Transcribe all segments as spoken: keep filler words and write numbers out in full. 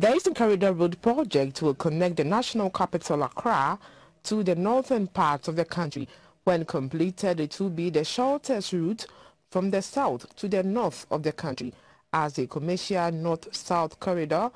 The Eastern Corridor Road project will connect the national capital Accra to the northern part of the country. When completed, it will be the shortest route from the south to the north of the country. As a commercial north-south corridor,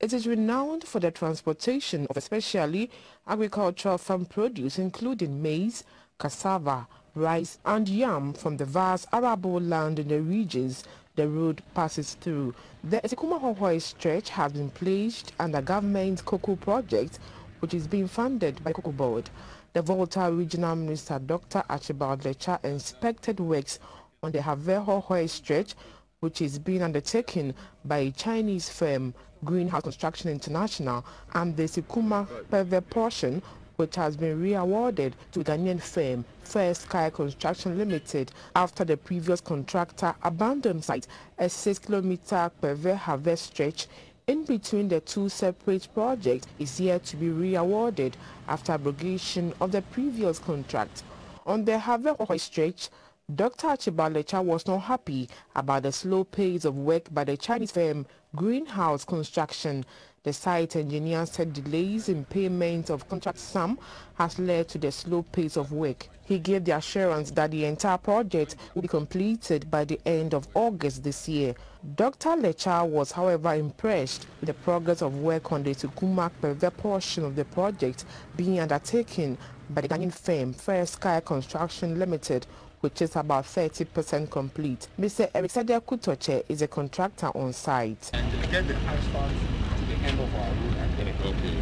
it is renowned for the transportation of especially agricultural farm produce, including maize, cassava, rice and yam from the vast arable land in the regions the road passes through. The Sikuma-Hohoi stretch has been placed under government's Cocoa project, which is being funded by Cocoa Board. The Volta Regional Minister Doctor Archibald Letsa inspected works on the Haver-Hohoi stretch, which is being undertaken by a Chinese firm, Greenhouse Construction International, and the Sikuma-Perve portion, which has been re-awarded to Ghanaian firm First Sky Construction Limited after the previous contractor abandoned site. A six kilometer Perve-Haver stretch in between the two separate projects is yet to be re-awarded after abrogation of the previous contract. On the Haver-Hohoi stretch, Doctor Archibald Letsa was not happy about the slow pace of work by the Chinese firm Greenhouse Construction. The site engineer said delays in payment of contract sum has led to the slow pace of work. He gave the assurance that the entire project will be completed by the end of August this year. Doctor Letsa was, however, impressed with the progress of work on the Tukumakpere portion of the project being undertaken by the Ghanaian firm Fair Sky Construction Limited, which is about thirty percent complete. Mister Eric Sadia Kutoche is a contractor on site. And we get the asphalt to the end of our road and then okay.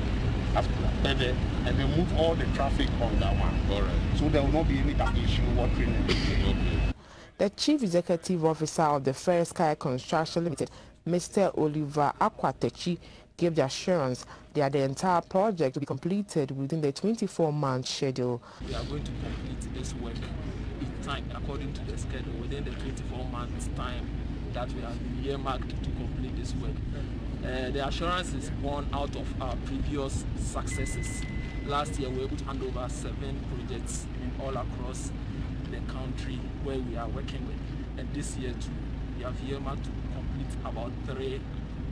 after that, and we move all the traffic on that one. All right. So there will not be any issue watering. Okay. The Chief Executive Officer of the First Sky Construction Limited, Mister Oliver Akwatechi, gave the assurance that the entire project will be completed within the twenty-four month schedule. We are going to complete this work time according to the schedule within the twenty-four months time that we have been earmarked to complete this work. Uh, the assurance is born out of our previous successes. Last year we were able to hand over seven projects in all across the country where we are working with, and this year too we have earmarked to complete about three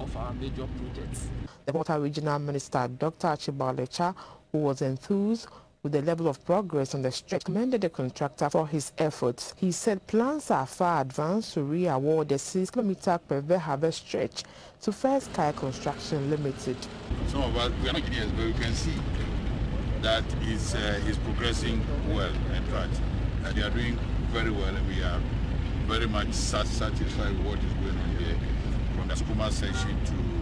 of our major projects. The Volta Regional Minister Doctor Archibald Letsa, who was enthused with the level of progress on the stretch, commended the contractor for his efforts. He said plans are far advanced to re-award the six kilometer Perve-Haver stretch to First Kai Construction Limited. Some of us, we are not idiots, but we can see that it's, uh, it's progressing well, in fact. And they are doing very well, and we are very much satisfied with what is going on here, from the Sikuma section to